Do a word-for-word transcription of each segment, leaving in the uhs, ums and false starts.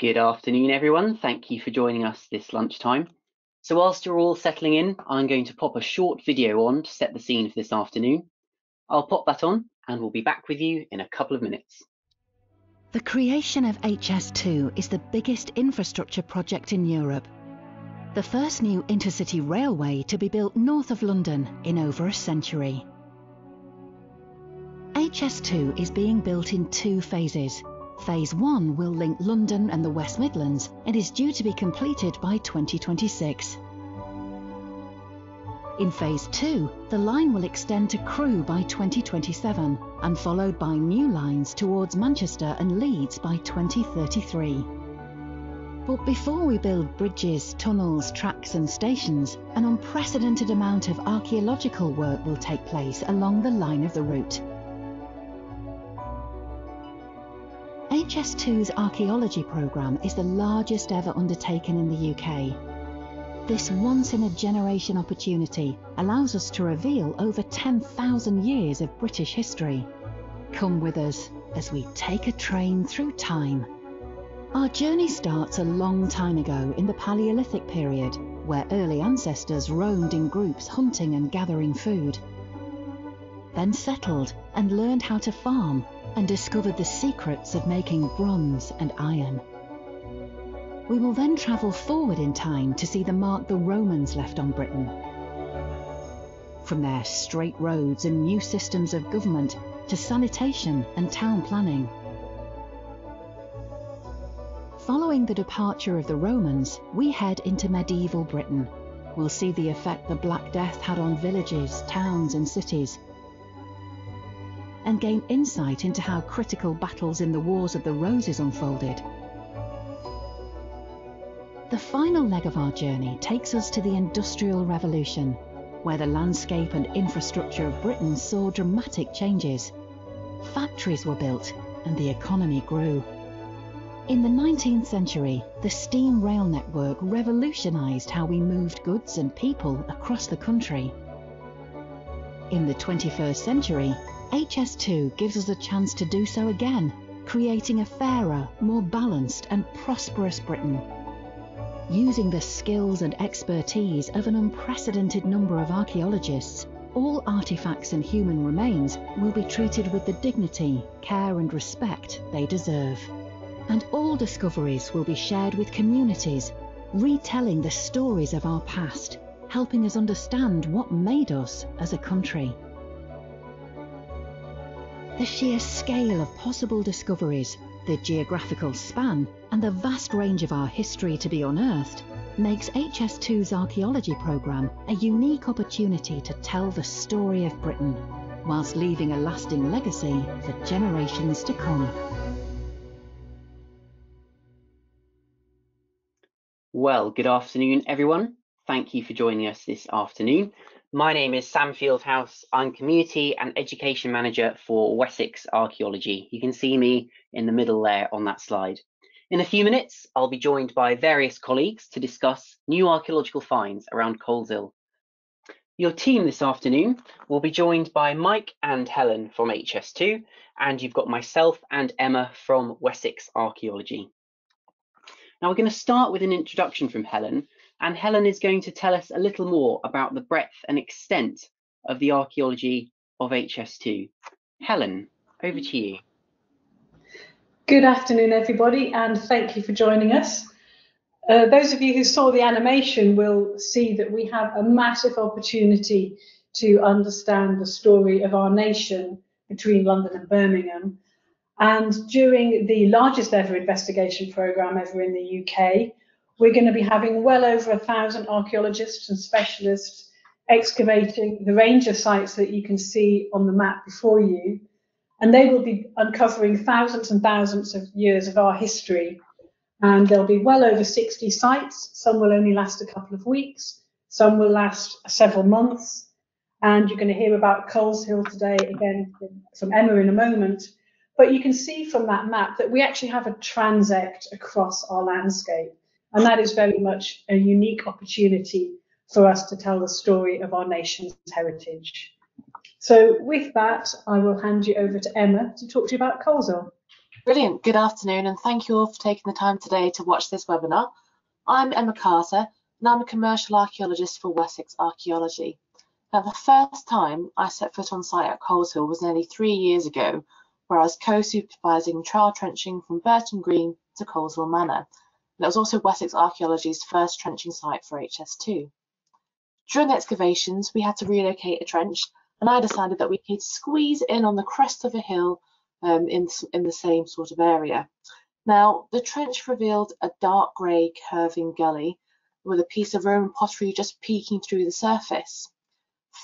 Good afternoon, everyone. Thank you for joining us this lunchtime. So whilst you're all settling in, I'm going to pop a short video on to set the scene for this afternoon. I'll pop that on and we'll be back with you in a couple of minutes. The creation of H S two is the biggest infrastructure project in Europe. The first new intercity railway to be built north of London in over a century. H S two is being built in two phases. Phase one will link London and the West Midlands and is due to be completed by twenty twenty-six. In Phase two, the line will extend to Crewe by twenty twenty-seven and followed by new lines towards Manchester and Leeds by twenty thirty-three. But before we build bridges, tunnels, tracks and stations, an unprecedented amount of archaeological work will take place along the line of the route. H S two's archaeology programme is the largest ever undertaken in the U K. This once-in-a-generation opportunity allows us to reveal over ten thousand years of British history. Come with us as we take a train through time. Our journey starts a long time ago in the Palaeolithic period, where early ancestors roamed in groups hunting and gathering food, then settled and learned how to farm and discovered the secrets of making bronze and iron. We will then travel forward in time to see the mark the Romans left on Britain. From there, straight roads and new systems of government to sanitation and town planning. Following the departure of the Romans, we head into medieval Britain. We'll see the effect the Black Death had on villages, towns and cities, and gain insight into how critical battles in the Wars of the Roses unfolded. The final leg of our journey takes us to the Industrial Revolution, where the landscape and infrastructure of Britain saw dramatic changes. Factories were built and the economy grew. In the nineteenth century, the steam rail network revolutionised how we moved goods and people across the country. In the twenty-first century, H S two gives us a chance to do so again, creating a fairer, more balanced and prosperous Britain, using the skills and expertise of an unprecedented number of archaeologists. All artefacts and human remains will be treated with the dignity, care and respect they deserve. And all discoveries will be shared with communities, retelling the stories of our past, helping us understand what made us as a country. The sheer scale of possible discoveries, the geographical span, and the vast range of our history to be unearthed makes H S two's archaeology programme a unique opportunity to tell the story of Britain, whilst leaving a lasting legacy for generations to come. Well, good afternoon, everyone. Thank you for joining us this afternoon. My name is Sam Fieldhouse. I'm Community and Education Manager for Wessex Archaeology. You can see me in the middle there on that slide. In a few minutes, I'll be joined by various colleagues to discuss new archaeological finds around Coleshill. Your team this afternoon will be joined by Mike and Helen from H S two, and you've got myself and Emma from Wessex Archaeology. Now we're going to start with an introduction from Helen, and Helen is going to tell us a little more about the breadth and extent of the archaeology of H S two. Helen, over to you. Good afternoon, everybody, and thank you for joining us. Uh, those of you who saw the animation will see that we have a massive opportunity to understand the story of our nation between London and Birmingham. And during the largest ever investigation programme ever in the U K, we're going to be having well over a thousand archaeologists and specialists excavating the range of sites that you can see on the map before you. And they will be uncovering thousands and thousands of years of our history. And there'll be well over sixty sites. Some will only last a couple of weeks. Some will last several months. And you're going to hear about Coleshill today again from Emma in a moment. But you can see from that map that we actually have a transect across our landscape. And that is very much a unique opportunity for us to tell the story of our nation's heritage. So with that, I will hand you over to Emma to talk to you about Coleshill. Brilliant. Good afternoon, and thank you all for taking the time today to watch this webinar. I'm Emma Carter, and I'm a commercial archaeologist for Wessex Archaeology. Now, the first time I set foot on site at Coleshill was nearly three years ago, where I was co-supervising trial trenching from Burton Green to Coleshill Manor. And it was also Wessex Archaeology's first trenching site for H S two. During the excavations, we had to relocate a trench, and I decided that we could squeeze in on the crest of a hill Um, in, in the same sort of area. Now, the trench revealed a dark grey curving gully with a piece of Roman pottery just peeking through the surface.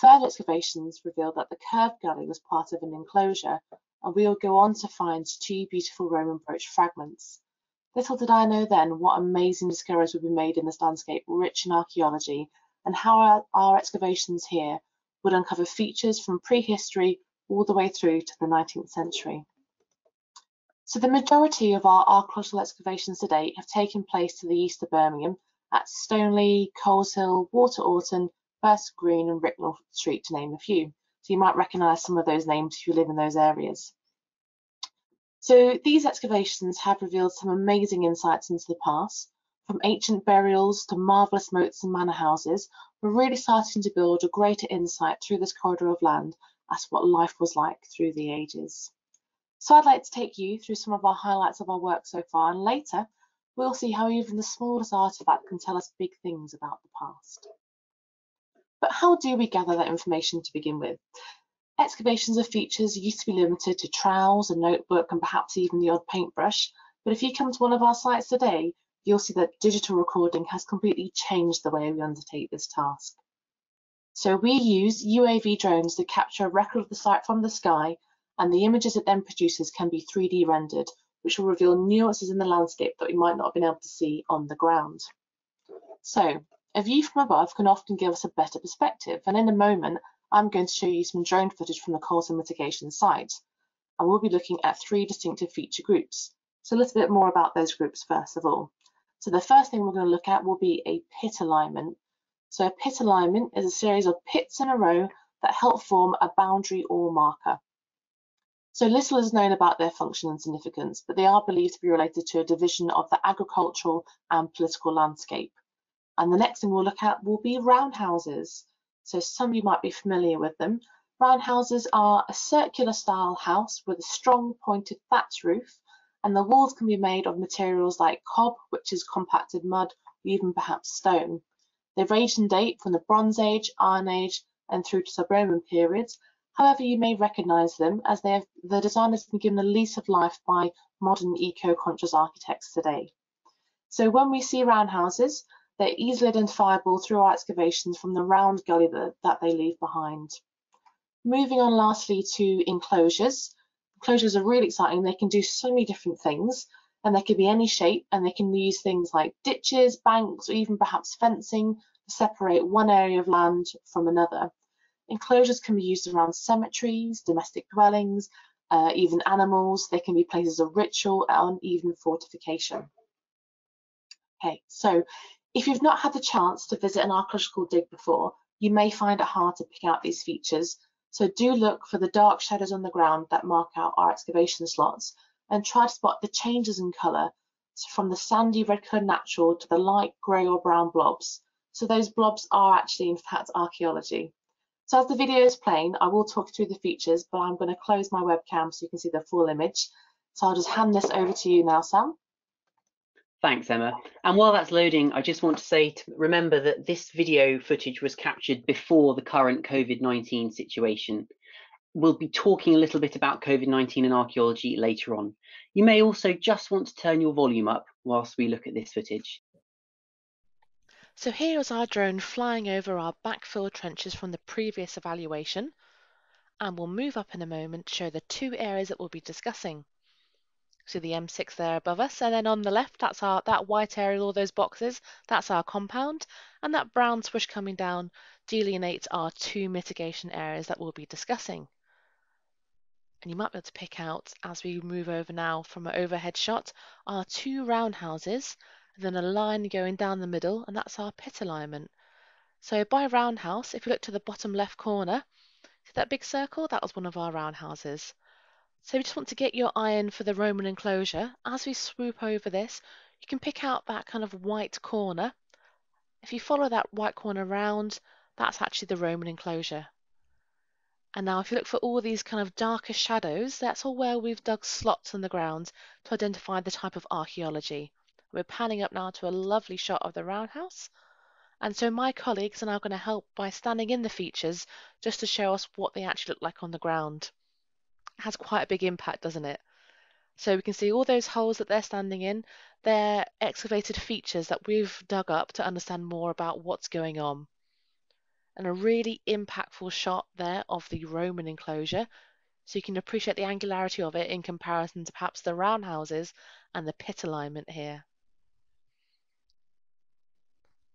Further excavations revealed that the curved gully was part of an enclosure, and we will go on to find two beautiful Roman brooch fragments. Little did I know then what amazing discoveries would be made in this landscape rich in archaeology, and how our, our excavations here would uncover features from prehistory all the way through to the nineteenth century. So the majority of our archaeological excavations to date have taken place to the east of Birmingham at Stoneley, Coleshill, Water Orton, First Green and Ricknall Street, to name a few. So you might recognise some of those names if you live in those areas. So these excavations have revealed some amazing insights into the past, from ancient burials to marvellous moats and manor houses. We're really starting to build a greater insight through this corridor of land as what life was like through the ages. So I'd like to take you through some of our highlights of our work so far, and later we'll see how even the smallest artefact can tell us big things about the past. But how do we gather that information to begin with? Excavations of features used to be limited to trowels, a notebook and perhaps even the odd paintbrush, but if you come to one of our sites today, you'll see that digital recording has completely changed the way we undertake this task. So we use U A V drones to capture a record of the site from the sky, and the images it then produces can be three D rendered, which will reveal nuances in the landscape that we might not have been able to see on the ground. So a view from above can often give us a better perspective, and in a moment I'm going to show you some drone footage from the Coleshill mitigation site, and we'll be looking at three distinctive feature groups. So a little bit more about those groups first of all. So the first thing we're going to look at will be a pit alignment. So a pit alignment is a series of pits in a row that help form a boundary or marker. So little is known about their function and significance, but they are believed to be related to a division of the agricultural and political landscape. And the next thing we'll look at will be roundhouses. So some of you might be familiar with them. Roundhouses are a circular style house with a strong pointed thatch roof, and the walls can be made of materials like cob, which is compacted mud, or even perhaps stone. They range in date from the Bronze Age, Iron Age and through to Sub-Roman periods. However, you may recognise them as they have, the design has been given a lease of life by modern eco-conscious architects today. So when we see roundhouses, they're easily identifiable through our excavations from the round gully that, that they leave behind. Moving on lastly to enclosures. Enclosures are really exciting. They can do so many different things, and they can be any shape, and they can use things like ditches, banks or even perhaps fencing to separate one area of land from another. Enclosures can be used around cemeteries, domestic dwellings, uh, even animals. They can be places of ritual and even fortification. Okay, so if you've not had the chance to visit an archaeological dig before, you may find it hard to pick out these features. So do look for the dark shadows on the ground that mark out our excavation slots, and try to spot the changes in colour, so from the sandy red colour natural to the light grey or brown blobs. So those blobs are actually in fact archaeology. So as the video is playing, I will talk through the features, but I'm going to close my webcam so you can see the full image. So I'll just hand this over to you now, Sam. Thanks, Emma. And while that's loading, I just want to say to remember that this video footage was captured before the current COVID nineteen situation. We'll be talking a little bit about COVID nineteen and archaeology later on. You may also just want to turn your volume up whilst we look at this footage. So here is our drone flying over our backfill trenches from the previous evaluation, and we'll move up in a moment to show the two areas that we'll be discussing. So the M six there above us, and then on the left, that's our that white area, all those boxes, that's our compound, and that brown swoosh coming down delineates our two mitigation areas that we'll be discussing. And you might be able to pick out, as we move over now from an overhead shot, our two roundhouses, and then a line going down the middle, and that's our pit alignment. So by roundhouse, if you look to the bottom left corner, see that big circle? That was one of our roundhouses. So we just want to get your eye in for the Roman enclosure. As we swoop over this, you can pick out that kind of white corner. If you follow that white corner round, that's actually the Roman enclosure. And now if you look for all these kind of darker shadows, that's all where we've dug slots in the ground to identify the type of archaeology. We're panning up now to a lovely shot of the roundhouse. And so my colleagues are now going to help by standing in the features just to show us what they actually look like on the ground. It has quite a big impact, doesn't it? So we can see all those holes that they're standing in, they're excavated features that we've dug up to understand more about what's going on. And a really impactful shot there of the Roman enclosure, so you can appreciate the angularity of it in comparison to perhaps the roundhouses and the pit alignment here.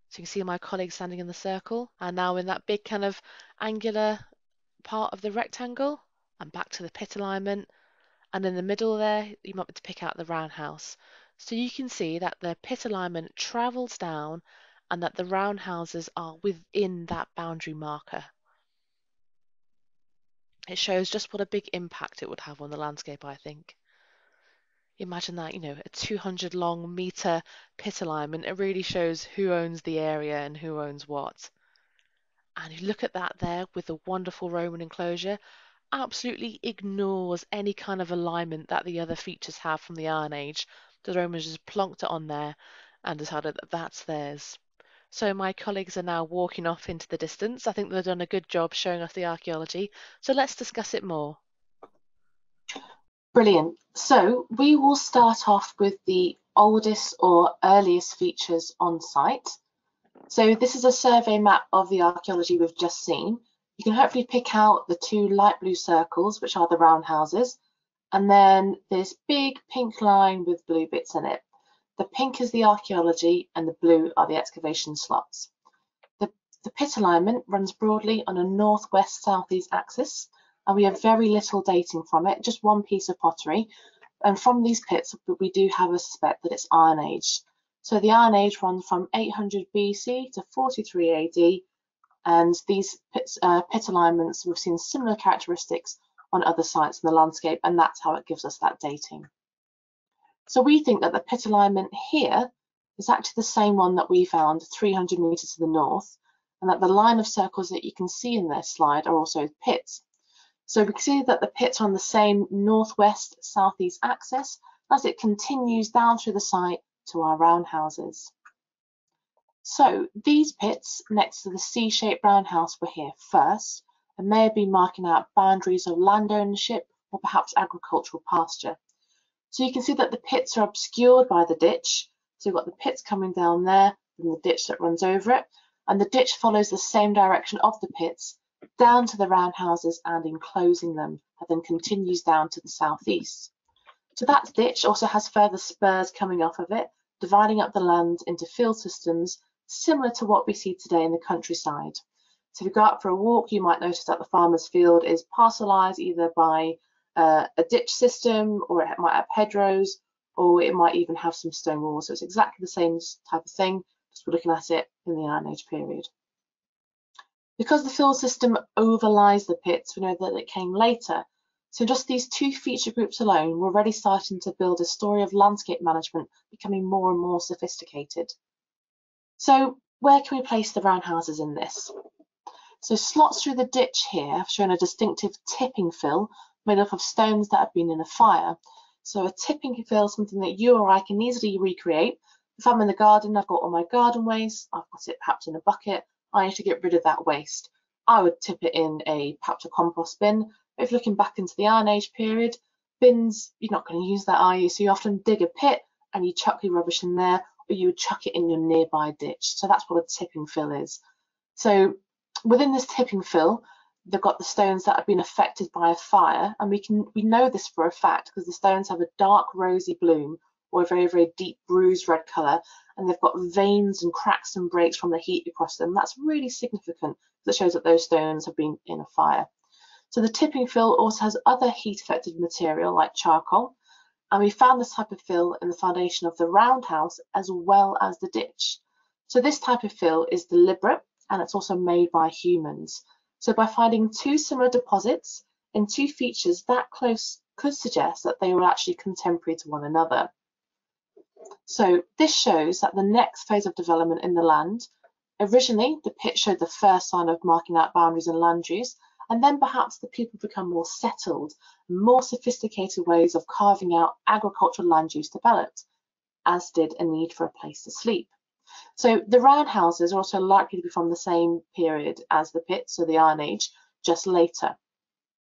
So you can see my colleagues standing in the circle, and now in that big kind of angular part of the rectangle, and back to the pit alignment. And in the middle there, you might be to pick out the roundhouse. So you can see that the pit alignment travels down and that the roundhouses are within that boundary marker. It shows just what a big impact it would have on the landscape, I think. Imagine that, you know, a two hundred long metre pit alignment. It really shows who owns the area and who owns what. And you look at that there with the wonderful Roman enclosure. Absolutely ignores any kind of alignment that the other features have from the Iron Age. The Romans just plonked it on there and decided that that's theirs. So my colleagues are now walking off into the distance. I think they've done a good job showing us the archaeology. So let's discuss it more. Brilliant. So we will start off with the oldest or earliest features on site. So this is a survey map of the archaeology we've just seen. You can hopefully pick out the two light blue circles, which are the roundhouses, and then this big pink line with blue bits in it. The pink is the archaeology and the blue are the excavation slots. The, the pit alignment runs broadly on a northwest-southeast axis, and we have very little dating from it, just one piece of pottery. And from these pits, we do have a suspect that it's Iron Age. So the Iron Age runs from eight hundred B C to forty-three A D, and these pits, uh, pit alignments, we've seen similar characteristics on other sites in the landscape, and that's how it gives us that dating. So we think that the pit alignment here is actually the same one that we found three hundred metres to the north, and that the line of circles that you can see in this slide are also pits. So we can see that the pits are on the same northwest-southeast axis as it continues down through the site to our roundhouses. So these pits next to the C-shaped roundhouse were here first and may have been marking out boundaries of land ownership or perhaps agricultural pasture. So you can see that the pits are obscured by the ditch. So you've got the pits coming down there and the ditch that runs over it, and the ditch follows the same direction of the pits down to the roundhouses and enclosing them, and then continues down to the southeast. So that ditch also has further spurs coming off of it, dividing up the land into field systems similar to what we see today in the countryside. So if you go out for a walk, you might notice that the farmer's field is parcellised either by uh, a ditch system, or it might have hedgerows, or it might even have some stone walls. So it's exactly the same type of thing, just we're looking at it in the Iron Age period. Because the field system overlies the pits, we know that it came later. So just these two feature groups alone were already starting to build a story of landscape management becoming more and more sophisticated. So where can we place the roundhouses in this? So slots through the ditch here have shown a distinctive tipping fill made up of stones that have been in a fire. So a tipping fill is something that you or I can easily recreate. If I'm in the garden, I've got all my garden waste, I've got it perhaps in a bucket, I need to get rid of that waste. I would tip it in a perhaps a compost bin. If looking back into the Iron Age period, bins, you're not going to use that, are you? So you often dig a pit and you chuck your rubbish in there, or you would chuck it in your nearby ditch. So that's what a tipping fill is. So within this tipping fill, they've got the stones that have been affected by a fire, and we can we know this for a fact because the stones have a dark rosy bloom or a very, very deep bruised red colour, and they've got veins and cracks and breaks from the heat across them. That's really significant because it shows that those stones have been in a fire. So the tipping fill also has other heat-affected material like charcoal, and we found this type of fill in the foundation of the roundhouse as well as the ditch. So this type of fill is deliberate, and it's also made by humans. So by finding two similar deposits in two features that close could suggest that they were actually contemporary to one another. So this shows that the next phase of development in the land, originally the pit showed the first sign of marking out boundaries and land use, and then perhaps the people become more settled, more sophisticated ways of carving out agricultural land use developed, as did a need for a place to sleep. So the roundhouses are also likely to be from the same period as the pits, so the Iron Age, just later.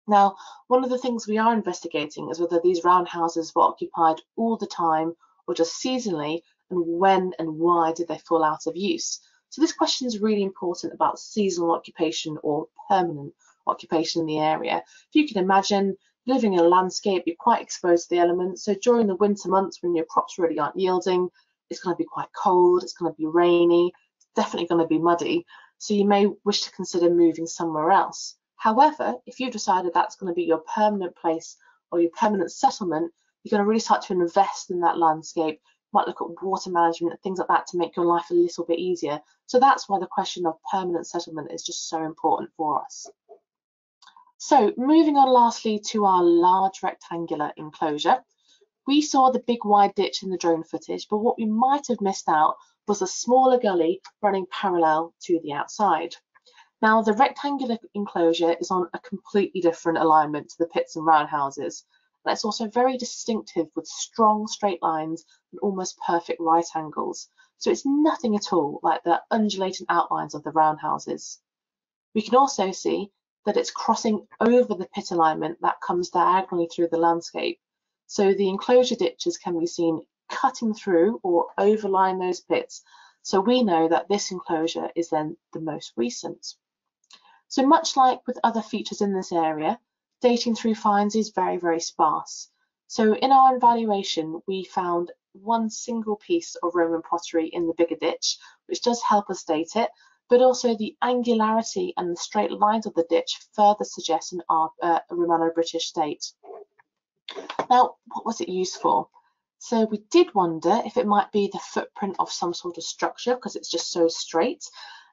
Now, one of the things we are investigating is whether these roundhouses were occupied all the time or just seasonally, and when and why did they fall out of use. So this question is really important about seasonal occupation or permanent occupation in the area. If you can imagine living in a landscape, you're quite exposed to the elements. So during the winter months when your crops really aren't yielding, it's going to be quite cold, it's going to be rainy, it's definitely going to be muddy. So you may wish to consider moving somewhere else. However, if you've decided that's going to be your permanent place or your permanent settlement, you're going to really start to invest in that landscape. You might look at water management and things like that to make your life a little bit easier. So that's why the question of permanent settlement is just so important for us. So moving on lastly to our large rectangular enclosure. We saw the big wide ditch in the drone footage, but what we might have missed out was a smaller gully running parallel to the outside. Now the rectangular enclosure is on a completely different alignment to the pits and roundhouses. It's also very distinctive with strong straight lines and almost perfect right angles. So it's nothing at all like the undulating outlines of the roundhouses. We can also see that it's crossing over the pit alignment that comes diagonally through the landscape. So the enclosure ditches can be seen cutting through or overlying those pits. So we know that this enclosure is then the most recent. So much like with other features in this area, dating through finds is very, very sparse. So in our evaluation, we found one single piece of Roman pottery in the bigger ditch, which does help us date it, but also the angularity and the straight lines of the ditch further suggest an uh, Romano-British date. Now, what was it used for? So we did wonder if it might be the footprint of some sort of structure because it's just so straight.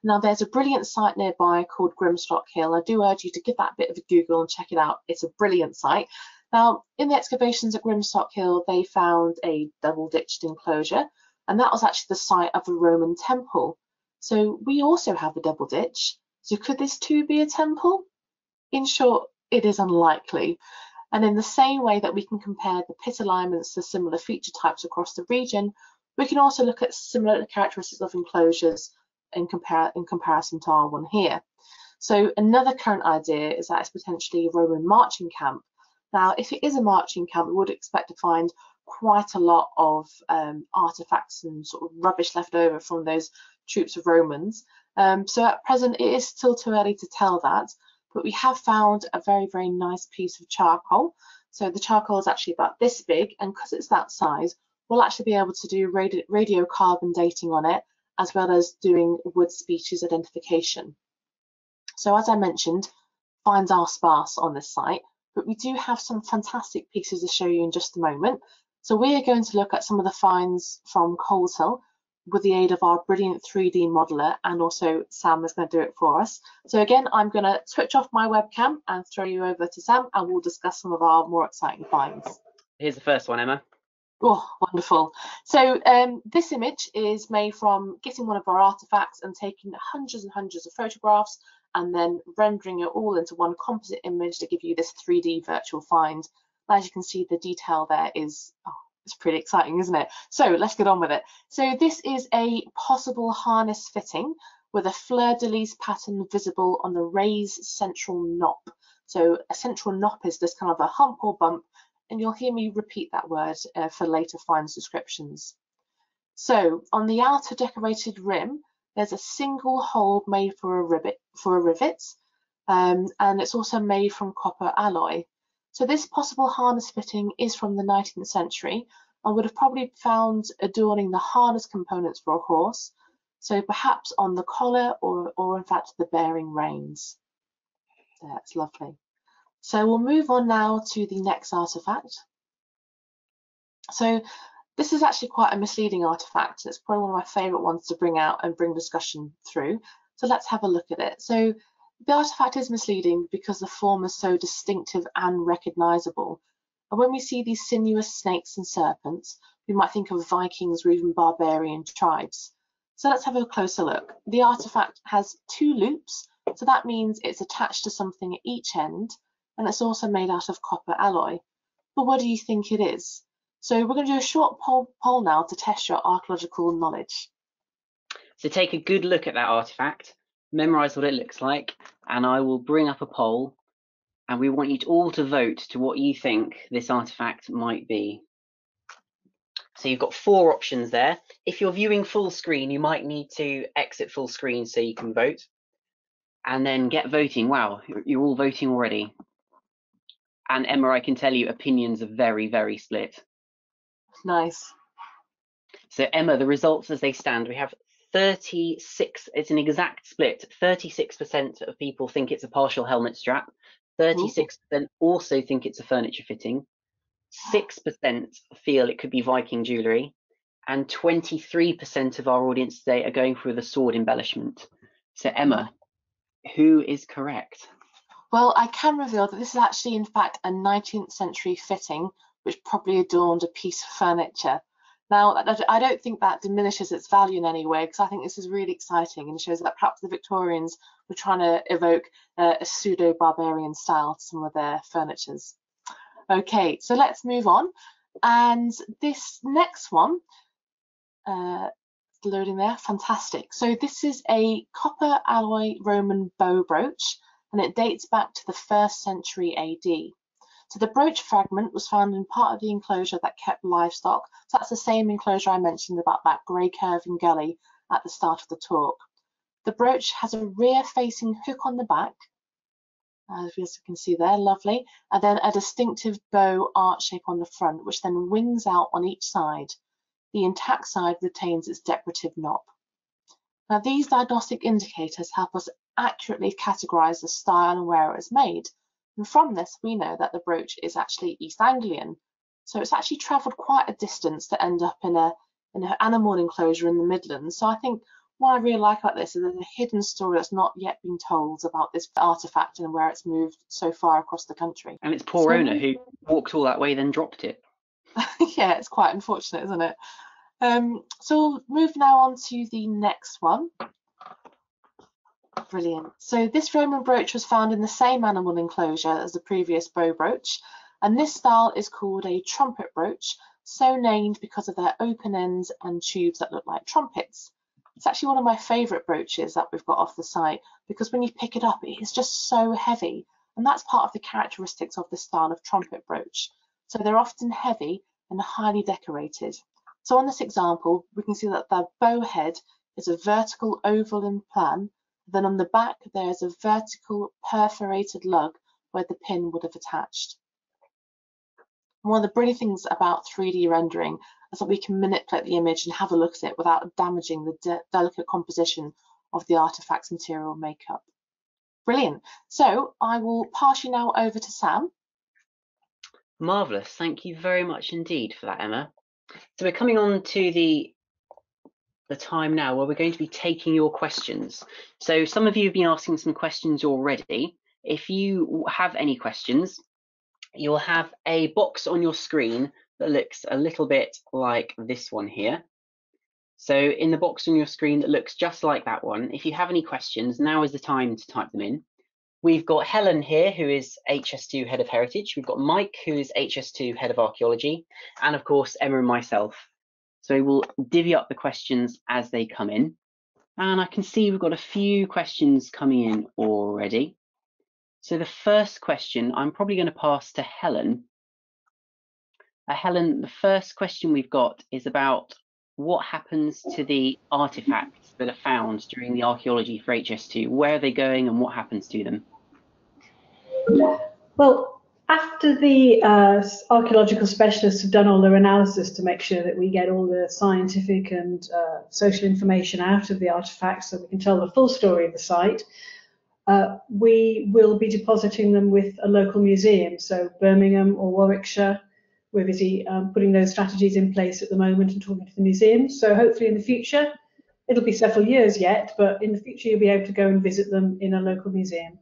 Now, there's a brilliant site nearby called Grimstock Hill. I do urge you to give that a bit of a Google and check it out. It's a brilliant site. Now, in the excavations at Grimstock Hill, they found a double-ditched enclosure, and that was actually the site of a Roman temple. So we also have a double ditch. So could this too be a temple? In short, it is unlikely. And in the same way that we can compare the pit alignments to similar feature types across the region, we can also look at similar characteristics of enclosures In, compar in comparison to our one here. So another current idea is that it's potentially a Roman marching camp. Now, if it is a marching camp, we would expect to find quite a lot of um, artifacts and sort of rubbish left over from those troops of Romans. Um, so at present, it is still too early to tell that, but we have found a very, very nice piece of charcoal. So the charcoal is actually about this big, and because it's that size, we'll actually be able to do radi radiocarbon dating on it, as well as doing wood species identification. So as I mentioned, finds are sparse on this site, but we do have some fantastic pieces to show you in just a moment. So we are going to look at some of the finds from Coleshill with the aid of our brilliant three D modeller, and also Sam is going to do it for us. So again, I'm going to switch off my webcam and throw you over to Sam, and we'll discuss some of our more exciting finds. Here's the first one, Emma. Oh, wonderful. So um, this image is made from getting one of our artefacts and taking hundreds and hundreds of photographs and then rendering it all into one composite image to give you this three D virtual find. As you can see, the detail there is, oh, it's pretty exciting, isn't it? So let's get on with it. So this is a possible harness fitting with a fleur-de-lis pattern visible on the raised central knop. So a central knop is just kind of a hump or bump, and you'll hear me repeat that word uh, for later finds descriptions. So on the outer decorated rim, there's a single hole made for a rivet, for a rivet um, and it's also made from copper alloy. So this possible harness fitting is from the nineteenth century and would have probably found adorning the harness components for a horse, so perhaps on the collar or, or in fact the bearing reins. That's lovely. So we'll move on now to the next artifact. So this is actually quite a misleading artifact. It's probably one of my favourite ones to bring out and bring discussion through. So let's have a look at it. So the artifact is misleading because the form is so distinctive and recognisable. And when we see these sinuous snakes and serpents, we might think of Vikings or even barbarian tribes. So let's have a closer look. The artifact has two loops, so that means it's attached to something at each end, and it's also made out of copper alloy. But what do you think it is? So we're going to do a short poll, poll now to test your archaeological knowledge. So take a good look at that artifact, memorize what it looks like, and I will bring up a poll, and we want you to all to vote to what you think this artifact might be. So you've got four options there. If you're viewing full screen, you might need to exit full screen so you can vote, and then get voting. Wow, you're all voting already. And Emma, I can tell you opinions are very, very split. Nice. So Emma, the results as they stand, we have thirty-six, it's an exact split. thirty-six percent of people think it's a partial helmet strap. thirty-six percent also think it's a furniture fitting. six percent feel it could be Viking jewellery, and twenty-three percent of our audience today are going for the sword embellishment. So Emma, who is correct? Well, I can reveal that this is actually, in fact, a nineteenth century fitting, which probably adorned a piece of furniture. Now, I don't think that diminishes its value in any way, because I think this is really exciting and shows that perhaps the Victorians were trying to evoke uh, a pseudo-barbarian style to some of their furnitures. Okay, so let's move on, and this next one, uh, loading there, fantastic. So this is a copper alloy Roman bow brooch, and it dates back to the first century A D. So the brooch fragment was found in part of the enclosure that kept livestock, so that's the same enclosure I mentioned about that grey curving gully at the start of the talk. The brooch has a rear-facing hook on the back, as you can see there, lovely, and then a distinctive bow arch shape on the front, which then wings out on each side. The intact side retains its decorative knob. Now, these diagnostic indicators help us accurately categorise the style and where it was made, and from this we know that the brooch is actually East Anglian, so it's actually travelled quite a distance to end up in a in an animal enclosure in the Midlands. So I think what I really like about this is there's a hidden story that's not yet been told about this artefact and where it's moved so far across the country. And its poor so, owner who walked all that way, then dropped it. Yeah, it's quite unfortunate, isn't it? Um, so we'll move now on to the next one. Brilliant. So this Roman brooch was found in the same animal enclosure as the previous bow brooch, and this style is called a trumpet brooch, so named because of their open ends and tubes that look like trumpets. It's actually one of my favourite brooches that we've got off the site, because when you pick it up, it's just so heavy. And that's part of the characteristics of this style of trumpet brooch. So they're often heavy and highly decorated. So on this example, we can see that the bow head is a vertical oval in plan. Then on the back, there is a vertical perforated lug where the pin would have attached. One of the brilliant things about three D rendering is that we can manipulate the image and have a look at it without damaging the de delicate composition of the artifact's material makeup. Brilliant. So I will pass you now over to Sam. Marvellous. Thank you very much indeed for that, Emma. So we're coming on to the, the time now where we're going to be taking your questions. So some of you have been asking some questions already. If you have any questions, you'll have a box on your screen that looks a little bit like this one here. So in the box on your screen that looks just like that one, if you have any questions, now is the time to type them in. We've got Helen here, who is H S two Head of Heritage. We've got Mike, who is H S two Head of Archaeology, and of course, Emma and myself. So we'll divvy up the questions as they come in. And I can see we've got a few questions coming in already. So the first question, I'm probably going to pass to Helen. Uh, Helen, the first question we've got is about what happens to the artefacts that are found during the archaeology for H S two. Where are they going and what happens to them? Well, after the uh, archaeological specialists have done all their analysis to make sure that we get all the scientific and uh, social information out of the artefacts so we can tell the full story of the site, Uh, we will be depositing them with a local museum, so Birmingham or Warwickshire. We're busy um, putting those strategies in place at the moment and talking to the museum. So hopefully in the future, it'll be several years yet, but in the future you'll be able to go and visit them in a local museum.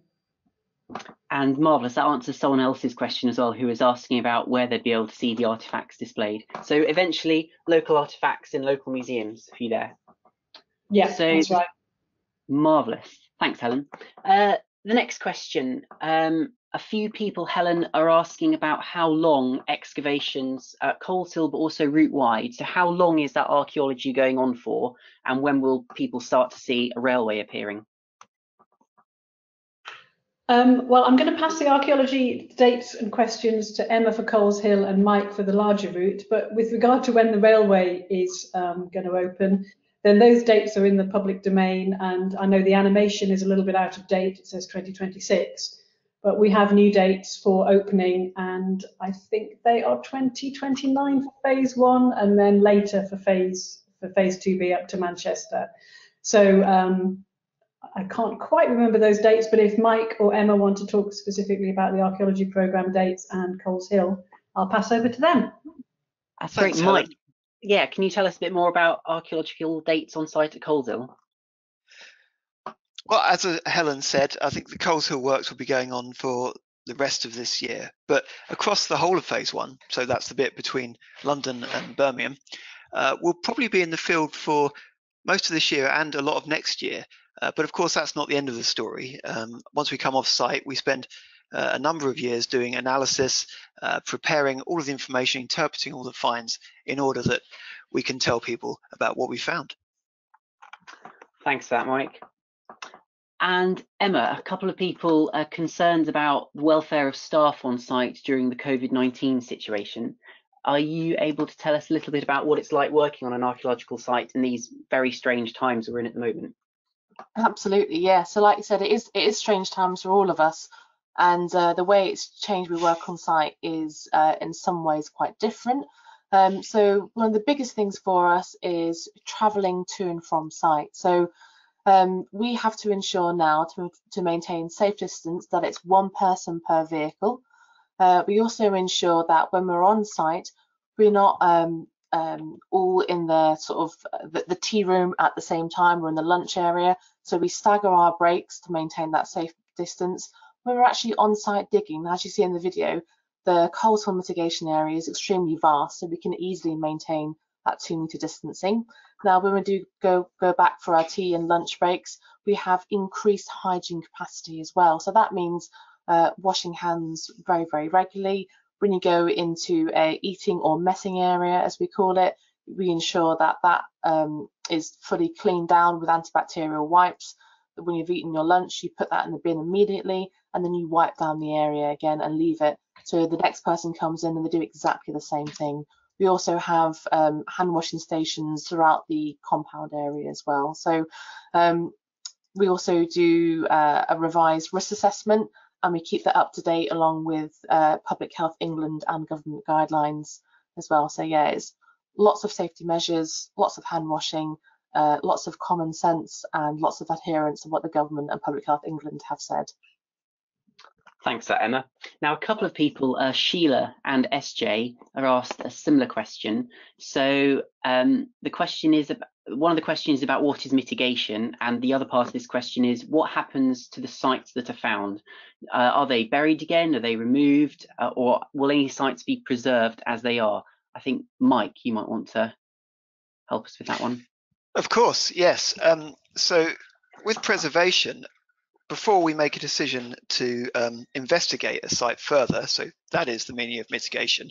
And marvellous, that answers someone else's question as well, who was asking about where they'd be able to see the artefacts displayed. So eventually local artefacts in local museums for you there. Yeah, so that's right. Marvellous. Thanks, Helen. Uh, the next question, um, a few people, Helen, are asking about how long excavations at Coleshill, but also route wide. So how long is that archaeology going on for? And when will people start to see a railway appearing? Um, well, I'm going to pass the archaeology dates and questions to Emma for Coleshill and Mike for the larger route. But with regard to when the railway is um, going to open, then those dates are in the public domain. And I know the animation is a little bit out of date. It says twenty twenty-six, but we have new dates for opening. And I think they are twenty twenty-nine for phase one and then later for phase for phase two B up to Manchester. So um, I can't quite remember those dates, but if Mike or Emma want to talk specifically about the archaeology programme dates and Coleshill, I'll pass over to them. That's great, Mike. Yeah, can you tell us a bit more about archaeological dates on site at Coleshill? Well, as Helen said, I think the Coleshill works will be going on for the rest of this year, but across the whole of phase one, so that's the bit between London and Birmingham, uh, we'll probably be in the field for most of this year and a lot of next year. Uh, but of course, that's not the end of the story. Um, once we come off site, we spend uh, a number of years doing analysis, uh, preparing all of the information, interpreting all the finds in order that we can tell people about what we found. Thanks for that, Mike. And Emma, a couple of people are concerned about the welfare of staff on site during the COVID nineteen situation. Are you able to tell us a little bit about what it's like working on an archaeological site in these very strange times we're in at the moment? Absolutely, yeah. So like you said, it is it is strange times for all of us, and uh, the way it's changed we work on site is uh, in some ways quite different. Um, so one of the biggest things for us is travelling to and from site. So um, we have to ensure now to, to maintain safe distance that it's one person per vehicle. Uh, we also ensure that when we're on site, we're not um, um, all in the sort of the, the tea room at the same time, we're in the lunch area. So we stagger our breaks to maintain that safe distance. When we're actually on site digging, as you see in the video, the Coleshill mitigation area is extremely vast, so we can easily maintain that two metre distancing. Now, when we do go, go back for our tea and lunch breaks, we have increased hygiene capacity as well. So that means Uh, washing hands very, very regularly. When you go into a eating or messing area, as we call it, we ensure that that um, is fully cleaned down with antibacterial wipes. When you've eaten your lunch, you put that in the bin immediately, and then you wipe down the area again and leave it. So the next person comes in and they do exactly the same thing. We also have um, hand washing stations throughout the compound area as well. So um, we also do uh, a revised risk assessment, and we keep that up to date along with uh, Public Health England and government guidelines as well. So yeah, it's lots of safety measures, lots of hand washing, uh, lots of common sense, and lots of adherence to what the government and Public Health England have said. Thanks for that, Emma. Now, a couple of people, uh, Sheila and S J, are asked a similar question. So um, the question is, about, one of the questions is about what is mitigation, and the other part of this question is what happens to the sites that are found? Uh, are they buried again? Are they removed? Uh, or will any sites be preserved as they are? I think, Mike, you might want to help us with that one. Of course, yes. Um, so with preservation, before we make a decision to um, investigate a site further, so that is the meaning of mitigation,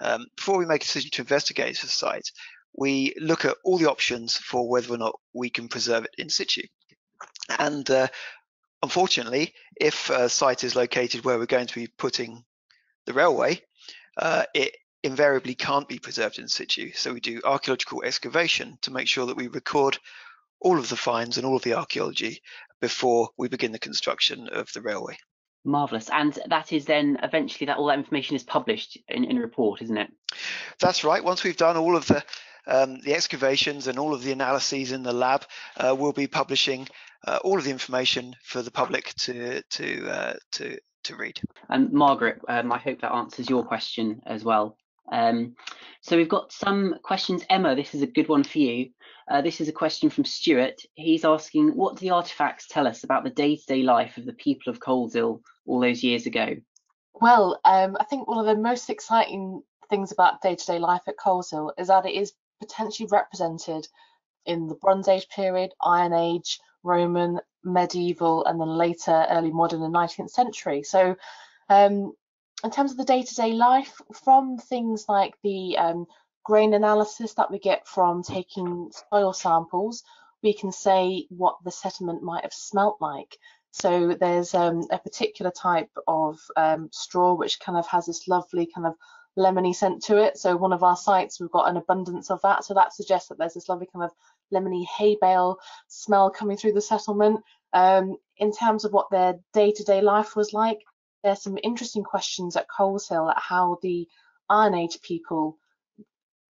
um, before we make a decision to investigate a site, we look at all the options for whether or not we can preserve it in situ. And uh, unfortunately, if a site is located where we're going to be putting the railway, uh, it invariably can't be preserved in situ. So we do archaeological excavation to make sure that we record all of the finds and all of the archaeology before we begin the construction of the railway. Marvellous. And that is then eventually that all that information is published in, in a report, isn't it? That's right. Once we've done all of the, um, the excavations and all of the analyses in the lab, uh, we'll be publishing uh, all of the information for the public to, to, uh, to, to read. And Margaret, um, I hope that answers your question as well. Um, so we've got some questions. Emma, this is a good one for you. Uh, this is a question from Stuart. He's asking, what do the artefacts tell us about the day-to-day life of the people of Coleshill all those years ago? Well, um, I think one of the most exciting things about day-to-day life at Coleshill is that it is potentially represented in the Bronze Age period, Iron Age, Roman, Medieval, and then later early modern and nineteenth century. So um, in terms of the day-to-day life, from things like the um, grain analysis that we get from taking soil samples, we can say what the sediment might have smelt like. So there's um, a particular type of um, straw which kind of has this lovely kind of lemony scent to it. So one of our sites, we've got an abundance of that. So that suggests that there's this lovely kind of lemony hay bale smell coming through the settlement. Um, in terms of what their day-to-day life was like, there's some interesting questions at Coleshill at how the Iron Age people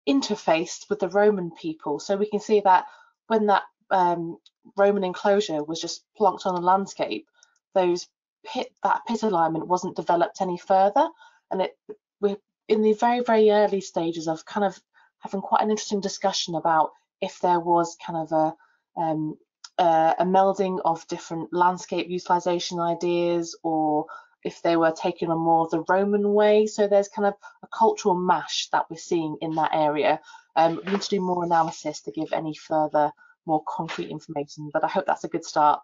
interfaced with the Roman people. So we can see that when that Um, Roman enclosure was just plonked on the landscape, those pit that pit alignment wasn't developed any further, and it we're in the very very early stages of kind of having quite an interesting discussion about if there was kind of a um, uh, a melding of different landscape utilization ideas, or if they were taking on more of the Roman way. So there's kind of a cultural mash that we're seeing in that area. Um, we need to do more analysis to give any further more concrete information, but I hope that's a good start.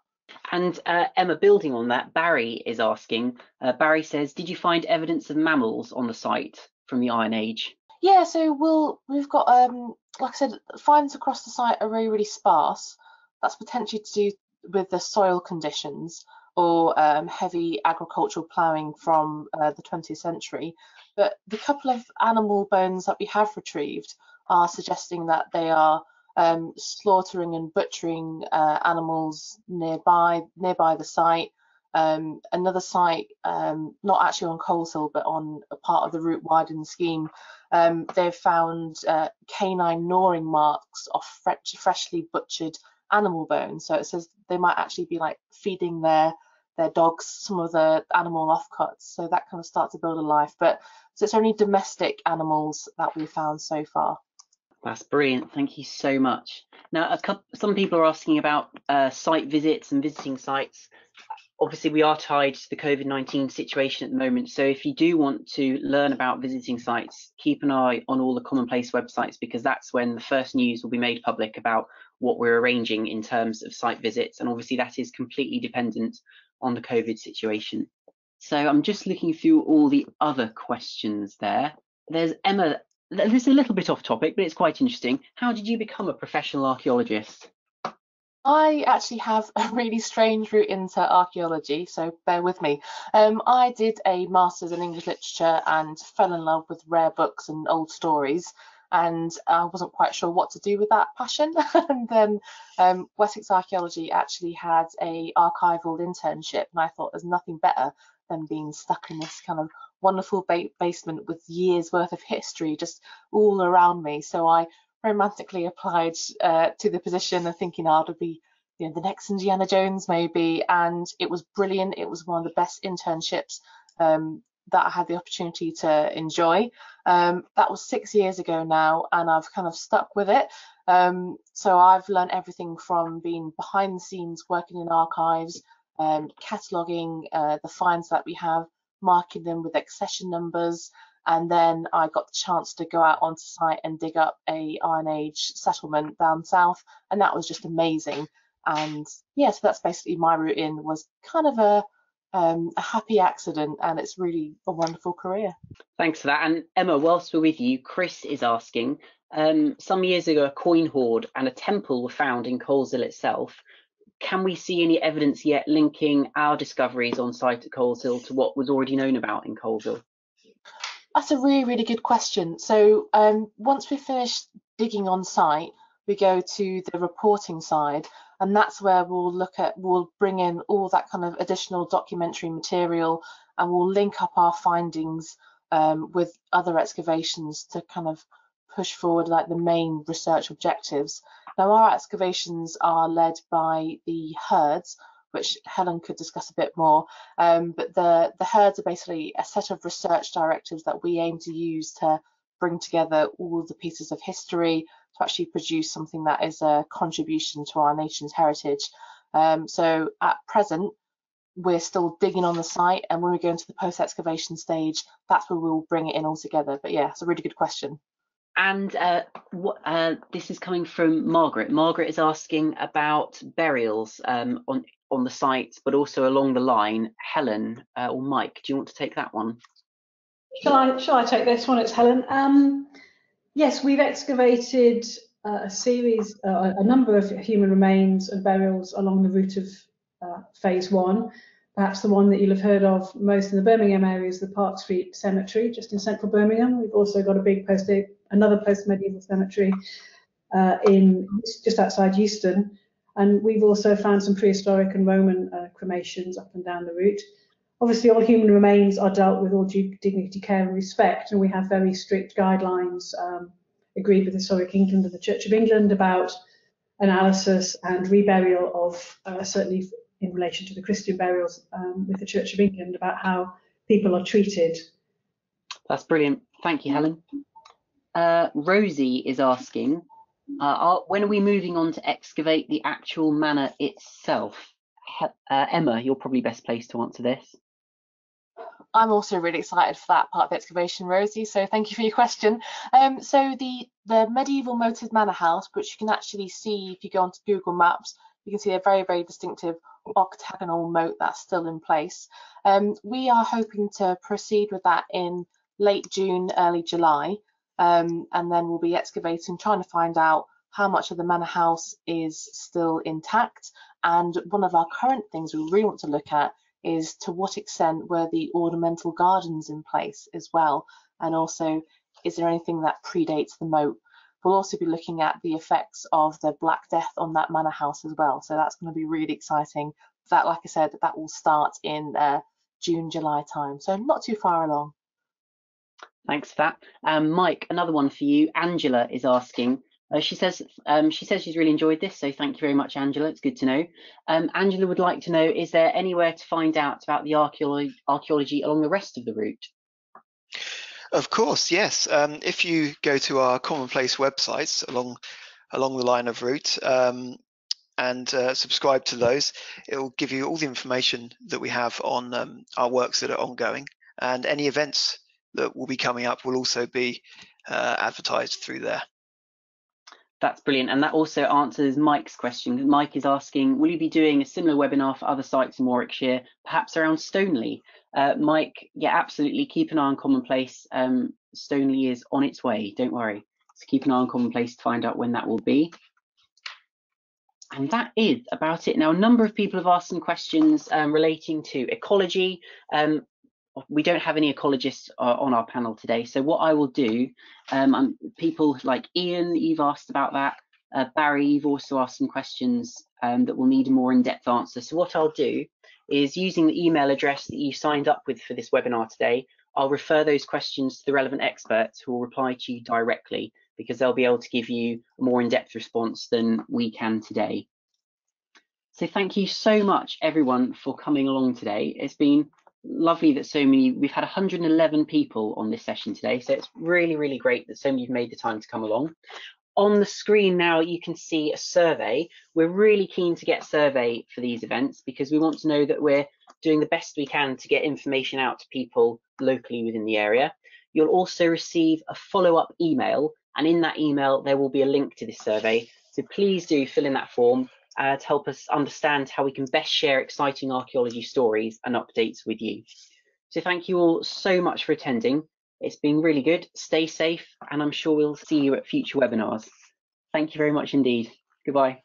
And uh, Emma, building on that, Barry is asking, uh, Barry says, did you find evidence of mammals on the site from the Iron Age? Yeah, so we'll, we've got, um, like I said, finds across the site are really, really sparse. That's potentially to do with the soil conditions or um, heavy agricultural ploughing from uh, the twentieth century. But the couple of animal bones that we have retrieved are suggesting that they are Um, slaughtering and butchering uh, animals nearby nearby the site. Um, another site, um, not actually on Coleshill, but on a part of the route widening scheme, um, they've found uh, canine gnawing marks of fresh, freshly butchered animal bones. So it says they might actually be like feeding their their dogs some of the animal offcuts. So that kind of starts to build a life. But so it's only domestic animals that we've found so far. That's brilliant. Thank you so much. Now, a couple, some people are asking about uh, site visits and visiting sites. Obviously, we are tied to the COVID nineteen situation at the moment. So if you do want to learn about visiting sites, keep an eye on all the Commonplace websites, because that's when the first news will be made public about what we're arranging in terms of site visits. And obviously, that is completely dependent on the COVID situation. So I'm just looking through all the other questions there. There's Emma. This is a little bit off topic, but it's quite interesting. How did you become a professional archaeologist? I actually have a really strange route into archaeology, so bear with me. Um, I did a master's in English literature and fell in love with rare books and old stories, and I wasn't quite sure what to do with that passion. And then um, Wessex Archaeology actually had a archival internship, and I thought there's nothing better than being stuck in this kind of wonderful ba basement with years worth of history just all around me. So I romantically applied uh, to the position and thinking I would be, you know, the next Indiana Jones maybe, and it was brilliant. It was one of the best internships um, that I had the opportunity to enjoy. Um, that was six years ago now, and I've kind of stuck with it. Um, so I've learned everything from being behind the scenes, working in archives, um, cataloguing uh, the finds that we have, marking them with accession numbers, and then I got the chance to go out onto site and dig up a Iron Age settlement down south, and that was just amazing. And yeah, so that's basically my route in, was kind of a um a happy accident, and it's really a wonderful career. Thanks for that. And Emma, whilst we're with you, Chris is asking, um some years ago a coin hoard and a temple were found in Coleshill itself. Can we see any evidence yet linking our discoveries on site at Coleshill to what was already known about in Coleshill? That's a really, really good question. So um, once we finish digging on site, we go to the reporting side, and that's where we'll look at, we'll bring in all that kind of additional documentary material, and we'll link up our findings um, with other excavations to kind of push forward like the main research objectives. Now, our excavations are led by the herds, which Helen could discuss a bit more, um, but the, the herds are basically a set of research directives that we aim to use to bring together all the pieces of history to actually produce something that is a contribution to our nation's heritage. Um, so at present, we're still digging on the site, and when we go into the post-excavation stage, that's where we'll bring it in all together. But yeah, it's a really good question. And uh, what, uh, this is coming from Margaret. Margaret is asking about burials um, on on the site, but also along the line. Helen uh, or Mike, do you want to take that one? Shall I, shall I take this one? It's Helen. Um, yes, we've excavated uh, a series, uh, a number of human remains and burials along the route of uh, phase one. Perhaps the one that you'll have heard of most in the Birmingham area is the Park Street Cemetery, just in central Birmingham. We've also got a big post, another post-medieval cemetery uh, in just outside Euston, and we've also found some prehistoric and Roman uh, cremations up and down the route. Obviously, all human remains are dealt with all due dignity, care and respect, and we have very strict guidelines um, agreed with Historic England and the Church of England about analysis and reburial of uh, certainly in relation to the Christian burials um, with the Church of England about how people are treated. That's brilliant. Thank you, Helen. Uh, Rosie is asking, uh, are, when are we moving on to excavate the actual manor itself? He uh, Emma, you're probably best placed to answer this. I'm also really excited for that part of the excavation, Rosie, so thank you for your question. Um, so the, the medieval moated manor house, which you can actually see if you go onto Google Maps, you can see a very, very distinctive octagonal moat that's still in place. Um, we are hoping to proceed with that in late June, early July, um, and then we'll be excavating, trying to find out how much of the manor house is still intact. And one of our current things we really want to look at is to what extent were the ornamental gardens in place as well, and also is there anything that predates the moat. We'll also be looking at the effects of the Black Death on that manor house as well. So that's going to be really exciting. That, like I said, that will start in uh, June, July time. So not too far along. Thanks for that. Um, Mike, another one for you. Angela is asking. Uh, she says um, she says she's really enjoyed this. So thank you very much, Angela. It's good to know. Um, Angela would like to know, is there anywhere to find out about the archaeology, archaeology along the rest of the route? Of course, yes. Um, if you go to our commonplace websites along along the line of route um, and uh, subscribe to those, it will give you all the information that we have on um, our works that are ongoing, and any events that will be coming up will also be uh, advertised through there. That's brilliant, and that also answers Mike's question. Mike is asking, will you be doing a similar webinar for other sites in Warwickshire, perhaps around Stoneley? Uh, Mike, yeah, absolutely. Keep an eye on Commonplace. Um, Stoneley is on its way, don't worry. So keep an eye on Commonplace to find out when that will be. And that is about it. Now, a number of people have asked some questions um, relating to ecology. Um, we don't have any ecologists uh, on our panel today. So what I will do, um, I'm, people like Ian, you've asked about that. Uh, Barry, you've also asked some questions um, that will need a more in-depth answer. So what I'll do is, using the email address that you signed up with for this webinar today, I'll refer those questions to the relevant experts who will reply to you directly, because they'll be able to give you a more in-depth response than we can today. So thank you so much, everyone, for coming along today. It's been lovely that so many, we've had one hundred and eleven people on this session today, so it's really, really great that so many have made the time to come along. On the screen now, you can see a survey. We're really keen to get survey for these events because we want to know that we're doing the best we can to get information out to people locally within the area. You'll also receive a follow-up email, and in that email, there will be a link to this survey. So please do fill in that form uh, to help us understand how we can best share exciting archaeology stories and updates with you. So thank you all so much for attending. It's been really good. Stay safe, and I'm sure we'll see you at future webinars. Thank you very much indeed. Goodbye.